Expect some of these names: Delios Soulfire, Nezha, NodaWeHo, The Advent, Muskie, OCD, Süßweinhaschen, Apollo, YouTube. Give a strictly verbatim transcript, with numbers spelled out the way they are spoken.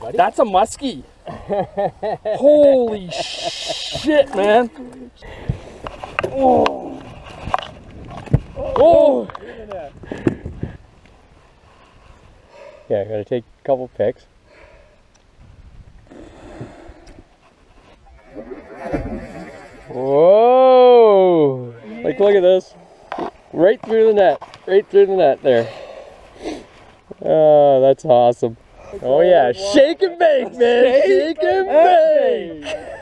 buddy. That's a muskie. Holy shit, man. Oh. Oh. Yeah, I gotta take a couple picks. Whoa! Like, look at this. Right through the net. Right through the net there. Oh, that's awesome. Oh yeah, shake and bake, man. Shake and bake.